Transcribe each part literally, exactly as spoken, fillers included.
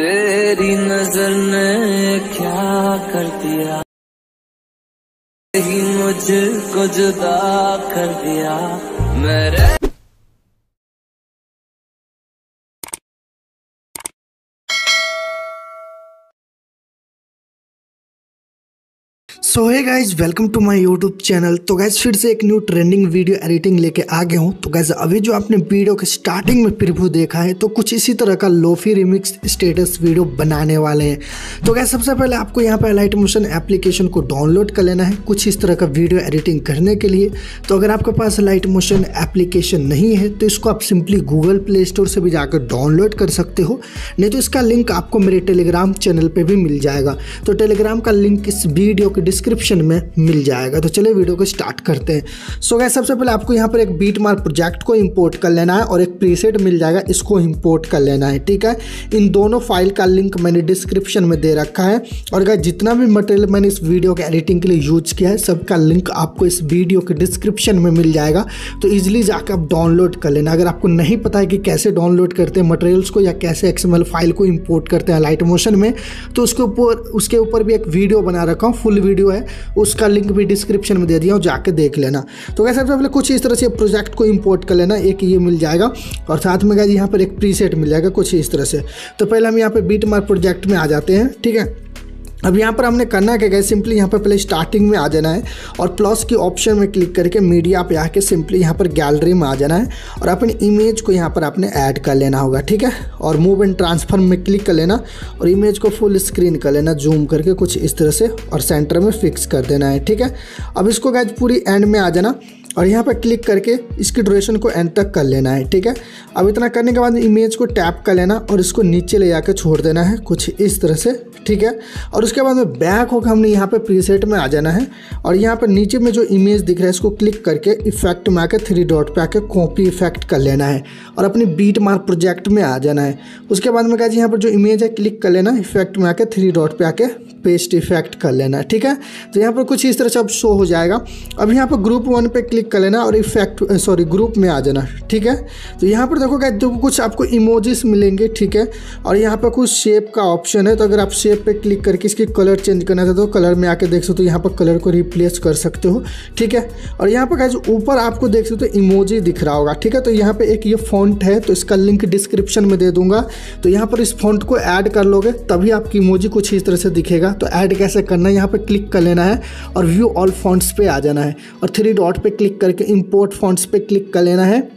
तेरी नजर ने क्या कर दिया, ही मुझको जुदा कर दिया मेरे। So hey guys, welcome to my YouTube channel. तो गाइज फिर से एक न्यू ट्रेंडिंग वीडियो एडिटिंग लेके आ गया हूँ। तो गाइज अभी जो आपने वीडियो के स्टार्टिंग में प्रीव्यू देखा है तो कुछ इसी तरह का लोफी रिमिक्स स्टेटस वीडियो बनाने वाले हैं। तो गाइज सबसे पहले आपको यहाँ पे अलाइट मोशन एप्लीकेशन को डाउनलोड कर लेना है कुछ इस तरह का वीडियो एडिटिंग करने के लिए। तो अगर आपके पास अलाइट मोशन एप्लीकेशन नहीं है तो इसको आप सिंपली गूगल प्ले स्टोर से भी जाकर डाउनलोड कर सकते हो, नहीं तो इसका लिंक आपको मेरे टेलीग्राम चैनल पर भी मिल जाएगा। तो टेलीग्राम का लिंक इस वीडियो के डिस्क्रिप्शन में मिल जाएगा। तो चलिए वीडियो को स्टार्ट करते हैं। सो गाइस सबसे पहले आपको यहाँ पर एक बीट मार्क प्रोजेक्ट को इंपोर्ट कर लेना है और एक प्रीसेट मिल जाएगा, इसको इंपोर्ट कर लेना है। ठीक है, इन दोनों फाइल का लिंक मैंने डिस्क्रिप्शन में दे रखा है। और गाइस जितना भी मटेरियल मैंने इस वीडियो के एडिटिंग के लिए यूज किया है सबका लिंक आपको इस वीडियो के डिस्क्रिप्शन में मिल जाएगा। तो ईजिली जाकर आप डाउनलोड कर लेना। अगर आपको नहीं पता है कि कैसे डाउनलोड करते हैं मटेरियल्स को या कैसे एक्सएमएल फाइल को इंपोर्ट करते हैं लाइट मोशन में, तो उसके ऊपर उसके ऊपर भी एक वीडियो बना रखा हूँ, फुल वीडियो है, उसका लिंक भी डिस्क्रिप्शन में दे दिया हूं, जाके देख लेना। तो गाइस सबसे पहले कुछ इस तरह से प्रोजेक्ट को इंपोर्ट कर लेना, एक ये मिल जाएगा और साथ में गाइस यहां पर एक प्रीसेट मिल जाएगा कुछ इस तरह से। तो पहले हम यहां पे बीट मार्क प्रोजेक्ट में आ जाते हैं। ठीक है, अब यहाँ पर हमने करना क्या गाइस, सिंपली यहाँ पर पहले स्टार्टिंग में आ जाना है और प्लस की ऑप्शन में क्लिक करके मीडिया पे आके सिंपली यहाँ पर गैलरी में आ जाना है और अपनी इमेज को यहाँ पर आपने ऐड कर लेना होगा। ठीक है, और मूव एंड ट्रांसफॉर्म में क्लिक कर लेना और इमेज को फुल स्क्रीन कर लेना जूम करके कुछ इस तरह से और सेंटर में फिक्स कर देना है। ठीक है, अब इसको गाइस पूरी एंड में आ जाना और यहाँ पर क्लिक करके इसकी ड्यूरेशन को एंड तक कर लेना है। ठीक है, अब इतना करने के बाद इमेज को टैप कर लेना और इसको नीचे ले जाकर छोड़ देना है कुछ इस तरह से। ठीक है, और उसके बाद में बैक होकर हमने यहाँ पे प्रीसेट में आ जाना है और यहाँ पर नीचे में जो इमेज दिख रहा है इसको क्लिक करके इफेक्ट में आकर थ्री डॉट पे आकर कॉपी इफेक्ट कर लेना है और अपने बीट मार्क प्रोजेक्ट में आ जाना है। उसके बाद में कहा यहाँ पर जो इमेज है क्लिक कर लेना, इफेक्ट में आकर थ्री डॉट पे आके पेस्ट इफेक्ट कर लेना। ठीक है, तो यहाँ पर कुछ इस तरह से अब शो हो जाएगा। अब यहाँ पर ग्रुप वन पे क्लिक कर लेना और इफेक्ट सॉरी ग्रुप में आ जाना। ठीक है, तो यहाँ पर देखो गाइस देखो कुछ आपको इमोजीज मिलेंगे। ठीक है, और यहाँ पर कुछ शेप का ऑप्शन है, तो अगर आप शेप पे क्लिक करके इसकी कलर चेंज करना चाहते हो तो कलर में आके देख सकते हो, यहाँ पर कलर को रिप्लेस कर सकते हो। ठीक है, और यहाँ पर गाइस ऊपर आपको देख सकते हो इमोजी दिख रहा होगा। ठीक है, तो यहाँ पर एक ये फॉन्ट है, तो इसका लिंक डिस्क्रिप्शन में दे दूंगा। तो यहाँ पर इस फॉन्ट को ऐड कर लोगे तभी आपकी इमोजी कुछ इस तरह से दिखेगा। तो ऐड कैसे करना है, यहाँ पे क्लिक कर लेना है और व्यू ऑल फॉन्ट्स पे आ जाना है और थ्री डॉट पे क्लिक करके इंपोर्ट फॉन्ट्स पे क्लिक कर लेना है।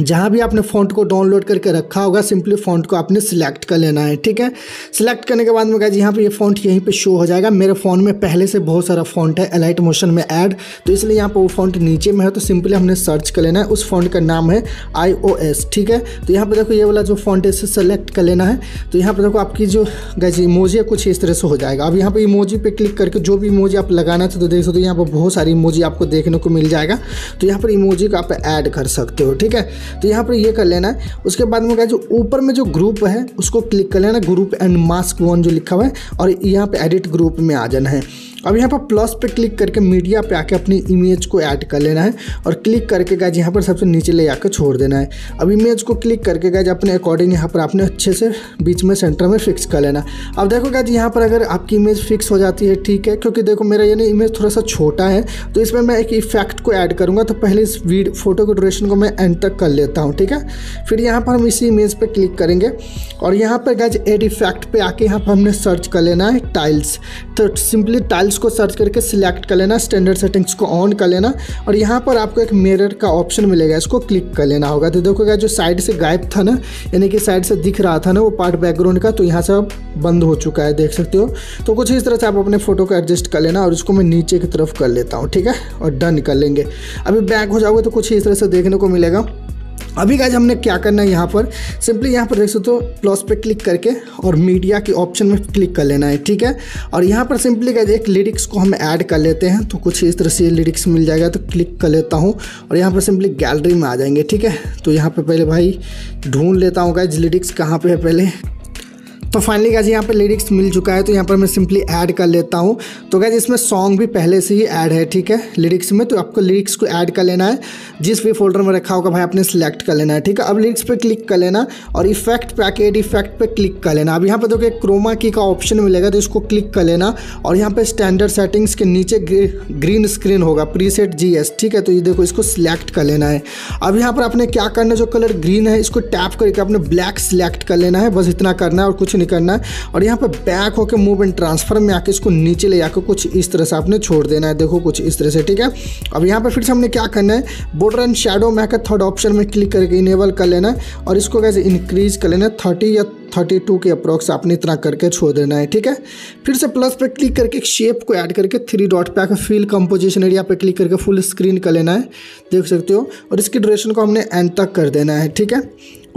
जहाँ भी आपने फ़ॉन्ट को डाउनलोड करके रखा होगा सिंपली फ़ॉन्ट को आपने सिलेक्ट कर लेना है। ठीक है, सिलेक्ट करने के बाद में गाइस यहाँ पे ये यह फ़ॉन्ट यहीं पे शो हो जाएगा। मेरे फ़ोन में पहले से बहुत सारा फ़ॉन्ट है अलाइट मोशन में ऐड, तो इसलिए यहाँ पे वो फ़ॉन्ट नीचे में है, तो सिंपली हमने सर्च कर लेना है। उस फ़ॉन्ट का नाम है आई ओ एस। ठीक है, तो यहाँ पर देखो ये वाला जो फ़ॉन्ट है इसे सेलेक्ट कर लेना है। तो यहाँ पर देखो आपकी जो गाइस इमोजी कुछ इस तरह से हो जाएगा। अब यहाँ पर इमोजी पे क्लिक करके जो भी इमोजी आप लगाना चाहते हो देख सकते हो, यहाँ पर बहुत सारी इमोजी आपको देखने को मिल जाएगा। तो यहाँ पर इमोजी को आप ऐड कर सकते हो। ठीक है, तो यहाँ पर ये कर लेना है। उसके बाद में गाइस जो ऊपर में जो ग्रुप है उसको क्लिक कर लेना, ग्रुप एंड मास्क वन जो लिखा हुआ है, और यहाँ पे एडिट ग्रुप में आ जाना है। अब यहाँ पर प्लस पे क्लिक करके मीडिया पे आके अपनी इमेज को ऐड कर लेना है और क्लिक करके गाइस यहाँ पर सबसे नीचे ले जाकर छोड़ देना है। अब इमेज को क्लिक करके गाइस अपने अकॉर्डिंग यहाँ पर आपने अच्छे से बीच में सेंटर में फिक्स कर लेना। अब देखो गाइस यहाँ पर अगर आपकी इमेज फिक्स हो जाती है, ठीक है, क्योंकि देखो मेरा ये इमेज थोड़ा सा छोटा है तो इसमें मैं एक इफेक्ट को ऐड करूँगा। तो पहले इस वीडियो फोटो के ड्यूरेशन को मैं एंड तक कर लेता हूँ। ठीक है, फिर यहाँ पर हम इसी इमेज पर क्लिक करेंगे और यहाँ पर गाइस एड इफेक्ट पर आके यहाँ पर हमने सर्च कर लेना है टाइल्स। तो सिंपली टाइल्स इसको सर्च करके सिलेक्ट कर लेना, स्टैंडर्ड सेटिंग्स को ऑन कर लेना और यहाँ पर आपको एक मिरर का ऑप्शन मिलेगा, इसको क्लिक कर लेना होगा। तो देखो जो साइड से गायब था ना, यानी कि साइड से दिख रहा था ना वो पार्ट बैकग्राउंड का, तो यहाँ से अब बंद हो चुका है, देख सकते हो। तो कुछ इस तरह से आप अपने फोटो को एडजस्ट कर लेना और इसको मैं नीचे की तरफ कर लेता हूँ। ठीक है, और डन कर लेंगे। अभी बैक हो जाओगे तो कुछ इस तरह से देखने को मिलेगा। अभी गाइस हमने क्या करना है, यहाँ पर सिंपली यहाँ पर देख सकते हो प्लस पे क्लिक करके और मीडिया के ऑप्शन में क्लिक कर लेना है। ठीक है, और यहाँ पर सिंपली गाइस एक लिरिक्स को हम ऐड कर लेते हैं। तो कुछ इस तरह से लिरिक्स मिल जाएगा, तो क्लिक कर लेता हूँ और यहाँ पर सिंपली गैलरी में आ जाएंगे। ठीक है, तो यहाँ पर पहले भाई ढूंढ लेता हूँ गाइस लिरिक्स कहाँ पर है पहले। तो फाइनली गाइस यहाँ पर लिरिक्स मिल चुका है, तो यहाँ पर मैं सिंपली ऐड कर लेता हूँ। तो गाइस इसमें सॉन्ग भी पहले से ही ऐड है, ठीक है, लिरिक्स में। तो आपको लिरिक्स को ऐड कर लेना है, जिस भी फोल्डर में रखा होगा भाई आपने सेलेक्ट कर लेना है, ठीक है। अब लिरिक्स पर क्लिक कर लेना और इफेक्ट पैकेट इफेक्ट पर क्लिक कर लेना। अब यहाँ पर देखो एक क्रोमा की का ऑप्शन मिलेगा, तो इसको क्लिक कर लेना और यहाँ पर स्टैंडर्ड सेटिंग्स के नीचे ग्रीन स्क्रीन होगा प्रीसेट जीएस, ठीक है। तो ये देखो इसको सिलेक्ट कर लेना है। अब यहाँ पर आपने क्या करना है, जो कलर ग्रीन है इसको टैप करके आपने ब्लैक सिलेक्ट कर लेना है, बस इतना करना है और कुछ नहीं करना है। और यहाँ पर बैक होकर मूव एंड ट्रांसफर में आके इसको नीचे ले जाकर कुछ इस तरह से आपने छोड़ देना है, देखो कुछ इस तरह से, ठीक है। अब यहाँ पर फिर से हमने क्या करना है, बॉर्डर एंड शेडो मैक थर्ड ऑप्शन में क्लिक करके इनेबल कर लेना है और इसको कैसे इंक्रीज कर लेना है थर्टी या थर्टी टू के अप्रॉक्स आपने इतना करके छोड़ देना है, ठीक है। फिर से प्लस पर क्लिक करके एक शेप को ऐड करके थ्री डॉट पे आकर फील कंपोजिशन एरिया पे क्लिक करके फुल स्क्रीन कर लेना है, देख सकते हो। और इसकी ड्यूरेशन को हमने एंड तक कर देना है, ठीक है।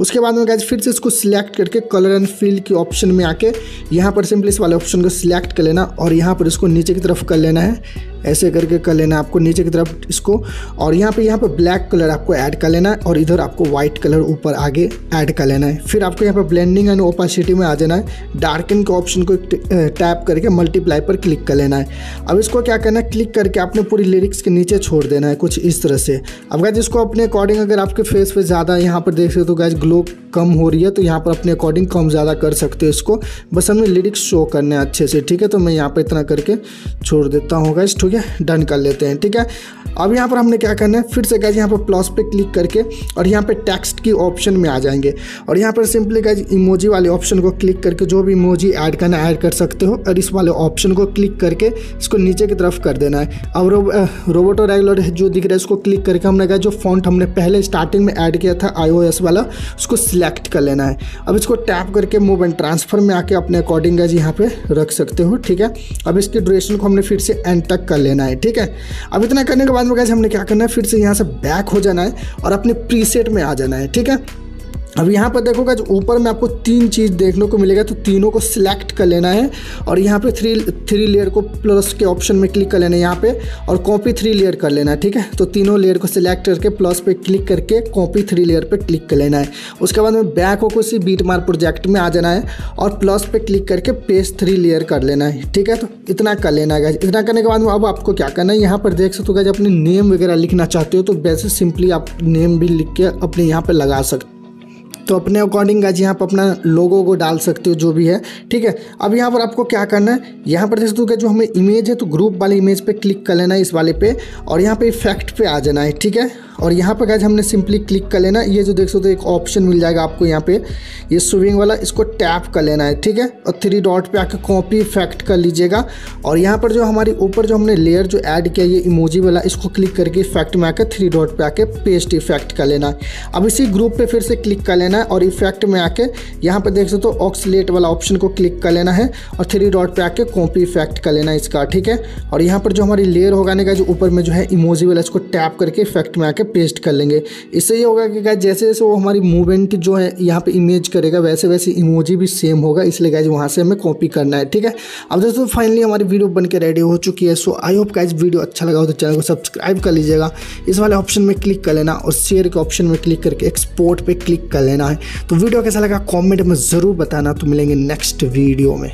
उसके बाद में गाइस फिर से इसको सिलेक्ट करके कलर एंड फील के ऑप्शन में आके यहाँ पर सिंपली इस वाले ऑप्शन को सिलेक्ट कर लेना और यहाँ पर इसको नीचे की तरफ कर लेना है, ऐसे करके कर लेना आपको नीचे की तरफ इसको। और यहाँ पे यहाँ पे ब्लैक कलर आपको ऐड कर लेना है और इधर आपको वाइट कलर ऊपर आगे ऐड कर लेना है। फिर आपको यहाँ पर ब्लेंडिंग एंड ओपासिटी में आ जाना है, डार्कन के ऑप्शन को टैप करके मल्टीप्लाई पर क्लिक कर लेना है। अब इसको क्या करना है, क्लिक करके आपने पूरी लिरिक्स के नीचे छोड़ देना है कुछ इस तरह से। अब गाइस इसको अपने अकॉर्डिंग, अगर आपके फेस पे ज़्यादा यहाँ पर देख सकते हो गाइस ग्लो कम हो रही है, तो यहाँ पर अपने अकॉर्डिंग कम ज़्यादा कर सकते हो इसको, बस हमें लिरिक्स शो करने हैं अच्छे से, ठीक है। तो मैं यहाँ पर इतना करके छोड़ देता हूँ गाइस, ठीक है, डन कर लेते हैं, ठीक है। अब यहाँ पर हमने क्या करना है, फिर से गाइस यहाँ पर प्लस पे क्लिक करके और यहाँ पर टेक्स्ट की ऑप्शन में आ जाएंगे और यहाँ पर सिंपली गाइस इमोजी वाले ऑप्शन को क्लिक करके जो भी इमोजी ऐड करना ऐड कर सकते हो और इस वाले ऑप्शन को क्लिक करके इसको नीचे की तरफ कर देना है। अब रो, रोबोट और रेगुलर जो दिख रहा है इसको क्लिक करके हमने कहा जो फॉन्ट हमने पहले स्टार्टिंग में ऐड किया था आईओएस वाला, उसको सिलेक्ट कर लेना है। अब इसको टैप करके मूव एंड ट्रांसफर में आके अपने अकॉर्डिंग गाइस यहाँ पे रख सकते हो, ठीक है। अब इसकी ड्यूरेशन को हमने फिर से एंड तक कर लेना है, ठीक है। अब इतना करने के बाद में गाइस हमने क्या करना है, फिर से यहाँ से बैक हो जाना है और अपने प्रीसेट में आ जाना है, ठीक है। अब यहाँ पर देखो गाइस ऊपर में आपको तीन चीज़ देखने को मिलेगा, तो तीनों को सिलेक्ट कर लेना है और यहाँ पे थ्री थ्री लेयर को प्लस के ऑप्शन में क्लिक कर लेना है यहाँ पे और कॉपी थ्री लेयर कर लेना है, ठीक है। तो तीनों लेयर को सिलेक्ट करके प्लस पे क्लिक करके कॉपी थ्री लेयर पे क्लिक कर लेना है। उसके बाद में बैक होकर उसी बीट मार्क प्रोजेक्ट में आ जाना है और प्लस पे क्लिक करके पेस्ट थ्री लेयर कर लेना है, ठीक है। तो इतना कर लेना है गाइस। इतना करने के बाद में अब आपको क्या करना है, यहाँ पर देख सकते हो गाइस अपने नेम वगैरह लिखना चाहते हो तो वैसे सिंपली आप नेम भी लिख के अपने यहाँ पर लगा सकते हो, तो अपने अकॉर्डिंग गाइस यहाँ पर अपना लोगो को डाल सकते हो जो भी है, ठीक है। अब यहाँ पर आपको क्या करना है, यहाँ पर जैसे तो जो हमें इमेज है तो ग्रुप वाले इमेज पे क्लिक कर लेना है इस वाले पे और यहाँ पे इफेक्ट पे आ जाना है, ठीक है। और यहाँ पर गाइस हमने सिंपली क्लिक कर लेना, ये जो देख सकते हो तो एक ऑप्शन मिल जाएगा आपको यहाँ पे ये स्विंग वाला, इसको टैप कर लेना है, ठीक है। और थ्री डॉट पे आके कॉपी इफेक्ट कर लीजिएगा और यहाँ पर जो हमारे ऊपर जो हमने लेयर जो ऐड किया ये इमोजी वाला, इसको क्लिक करके इफेक्ट में आकर थ्री डॉट पे आके पेस्ट इफेक्ट कर लेना है। अब इसी ग्रुप पे फिर से क्लिक कर लेना है और इफेक्ट में आके यहाँ पर देख सकते हो तो ऑक्सीलेट वाला ऑप्शन को क्लिक कर लेना है और थ्री डॉट पे आके कॉपी इफेक्ट कर लेना है इसका, ठीक है। और यहाँ पर जो हमारी लेयर होगा ना जो ऊपर में जो है इमोजी वाला, इसको टैप करके इफेक्ट में आके पेस्ट कर लेंगे। इससे ये होगा कि गाइस जैसे जैसे वो हमारी मूवमेंट जो है यहाँ पे इमेज करेगा वैसे वैसे इमोजी भी सेम होगा, इसलिए गाइस वहाँ से हमें कॉपी करना है, ठीक है। अब दोस्तों फाइनली हमारी वीडियो बनके रेडी हो चुकी है। So I hope guys video अच्छा लगा हो तो चैनल को सब्सक्राइब कर लीजिएगा, इस वाले ऑप्शन में क्लिक कर लेना और शेयर के ऑप्शन में क्लिक करके एक्सपोर्ट पर क्लिक कर लेना है। तो वीडियो कैसा लगा कॉमेंट में ज़रूर बताना, तो मिलेंगे नेक्स्ट वीडियो में।